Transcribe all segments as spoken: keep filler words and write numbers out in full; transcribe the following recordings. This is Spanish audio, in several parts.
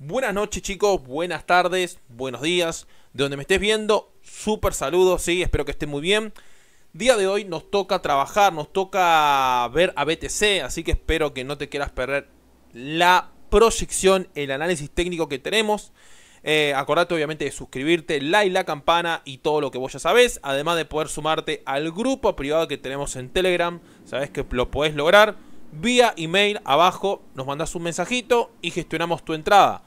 Buenas noches, chicos, buenas tardes, buenos días, de donde me estés viendo, súper saludos, sí, espero que estén muy bien. Día de hoy nos toca trabajar, nos toca ver a B T C, así que espero que no te quieras perder la proyección, el análisis técnico que tenemos. Eh, acordate obviamente de suscribirte, like la campana y todo lo que vos ya sabés, además de poder sumarte al grupo privado que tenemos en Telegram, sabés que lo podés lograr. Vía email abajo nos mandás un mensajito y gestionamos tu entrada.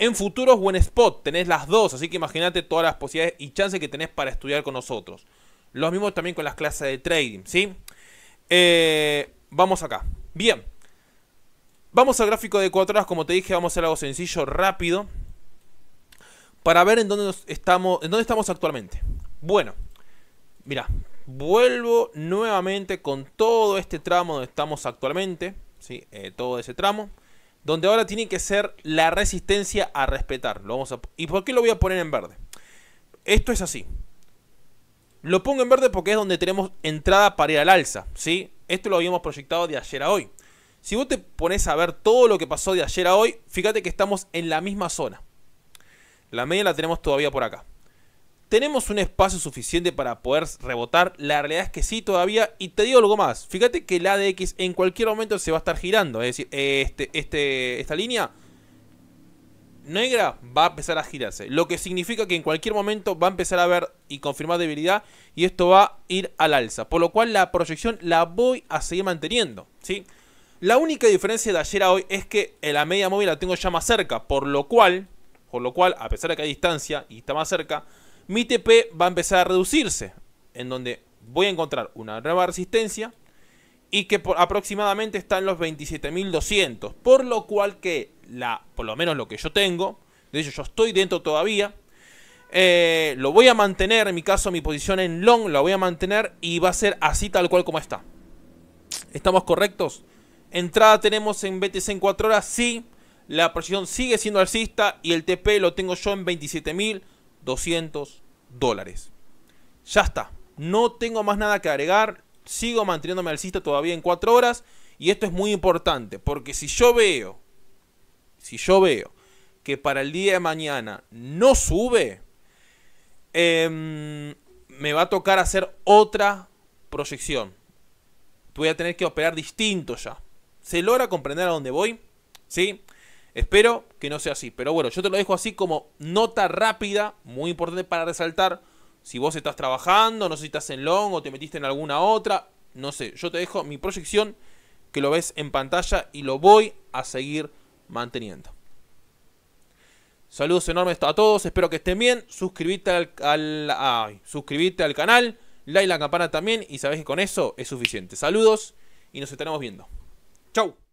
En futuros o en spot tenés las dos, así que imagínate todas las posibilidades y chances que tenés para estudiar con nosotros. Lo mismo también con las clases de trading, ¿sí? Eh, vamos acá. Bien. Vamos al gráfico de cuatro horas, como te dije, vamos a hacer algo sencillo, rápido, para ver en dónde nos estamos, en dónde estamos actualmente. Bueno, mirá. Vuelvo nuevamente con todo este tramo donde estamos actualmente, ¿sí? eh, todo ese tramo, donde ahora tiene que ser la resistencia a respetar. Lo vamos a, ¿y por qué lo voy a poner en verde? Esto es así. Lo pongo en verde porque es donde tenemos entrada para ir al alza, ¿sí? Esto lo habíamos proyectado de ayer a hoy. Si vos te pones a ver todo lo que pasó de ayer a hoy, fíjate que estamos en la misma zona. La media la tenemos todavía por acá. ¿Tenemos un espacio suficiente para poder rebotar? La realidad es que sí todavía. Y te digo algo más. Fíjate que el A D X en cualquier momento se va a estar girando. Es decir, este, este, esta línea negra va a empezar a girarse. Lo que significa que en cualquier momento va a empezar a ver y confirmar debilidad. Y esto va a ir al alza. Por lo cual la proyección la voy a seguir manteniendo, ¿sí? La única diferencia de ayer a hoy es que la media móvil la tengo ya más cerca. Por lo cual, por lo cual a pesar de que hay distancia y está más cerca, mi T P va a empezar a reducirse, en donde voy a encontrar una nueva resistencia y que por aproximadamente está en los veintisiete mil doscientos, por lo cual que, la, por lo menos lo que yo tengo, de hecho yo estoy dentro todavía, eh, lo voy a mantener, en mi caso mi posición en long la voy a mantener y va a ser así tal cual como está. ¿Estamos correctos? Entrada tenemos en B T C en cuatro horas, sí, la proyección sigue siendo alcista y el T P lo tengo yo en veintisiete mil doscientos dólares. Ya está, no tengo más nada que agregar, sigo manteniéndome alcista todavía en cuatro horas y esto es muy importante porque si yo veo si yo veo que para el día de mañana no sube, eh, me va a tocar hacer otra proyección, voy a tener que operar distinto. Ya se logra comprender a dónde voy, ¿sí? Espero que no sea así, pero bueno, yo te lo dejo así como nota rápida, muy importante para resaltar. Si vos estás trabajando, no sé si estás en long o te metiste en alguna otra, no sé, yo te dejo mi proyección que lo ves en pantalla y lo voy a seguir manteniendo. Saludos enormes a todos, espero que estén bien, suscribite al, al, ay, suscribite al canal, like la campana también y sabés que con eso es suficiente. Saludos y nos estaremos viendo. Chau.